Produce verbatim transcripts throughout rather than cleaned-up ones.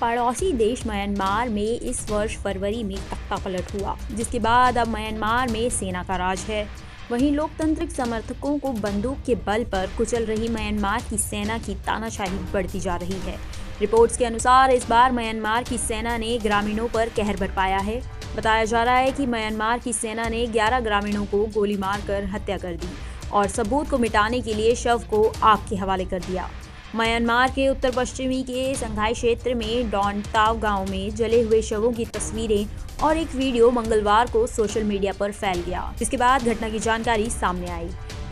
पड़ोसी देश म्यांमार में इस वर्ष फरवरी में तख्ता पलट हुआ, जिसके बाद अब म्यांमार में सेना का राज है। वहीं लोकतांत्रिक समर्थकों को बंदूक के बल पर कुचल रही म्यांमार की सेना की तानाशाही बढ़ती जा रही है। रिपोर्ट्स के अनुसार इस बार म्यांमार की सेना ने ग्रामीणों पर कहर बरपाया है। बताया जा रहा है कि म्यांमार की सेना ने ग्यारह ग्रामीणों को गोली मारकर हत्या कर दी और सबूत को मिटाने के लिए शव को आग के हवाले कर दिया। म्यांमार के उत्तर पश्चिमी के संघाई क्षेत्र में डोंगटाव गांव में जले हुए शवों की तस्वीरें और एक वीडियो मंगलवार को सोशल मीडिया पर फैल गया, जिसके बाद घटना की जानकारी सामने आई।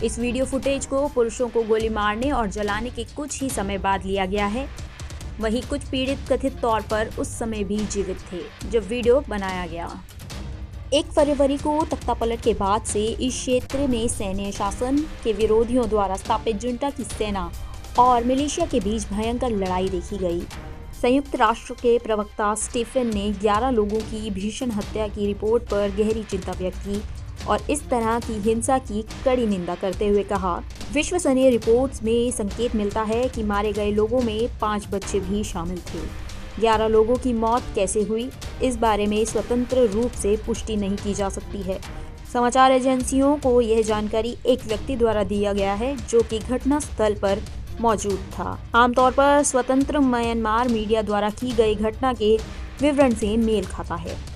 इस वीडियो फुटेज को पुरुषों को गोली मारने और जलाने के कुछ ही समय बाद लिया गया है। वहीं कुछ पीड़ित कथित तौर पर उस समय भी जीवित थे जब वीडियो बनाया गया। एक फरवरी को तख्तापलट के बाद से इस क्षेत्र में सैन्य शासन के विरोधियों द्वारा स्थापित जुंटा की सेना और मिलिशिया के बीच भयंकर लड़ाई देखी गई। संयुक्त राष्ट्र के प्रवक्ता स्टीफन ने ग्यारह लोगों की भीषण हत्या की रिपोर्ट पर गहरी चिंता व्यक्त की और इस तरह की हिंसा की कड़ी निंदा करते हुए कहा, विश्वसनीय रिपोर्ट्स में संकेत मिलता है कि मारे गए लोगों में पाँच बच्चे भी शामिल थे। ग्यारह लोगों की मौत कैसे हुई, इस बारे में स्वतंत्र रूप से पुष्टि नहीं की जा सकती है। समाचार एजेंसियों को यह जानकारी एक व्यक्ति द्वारा दिया गया है जो कि घटना स्थल पर मौजूद था। आमतौर पर स्वतंत्र म्यांमार मीडिया द्वारा की गई घटना के विवरण से मेल खाता है।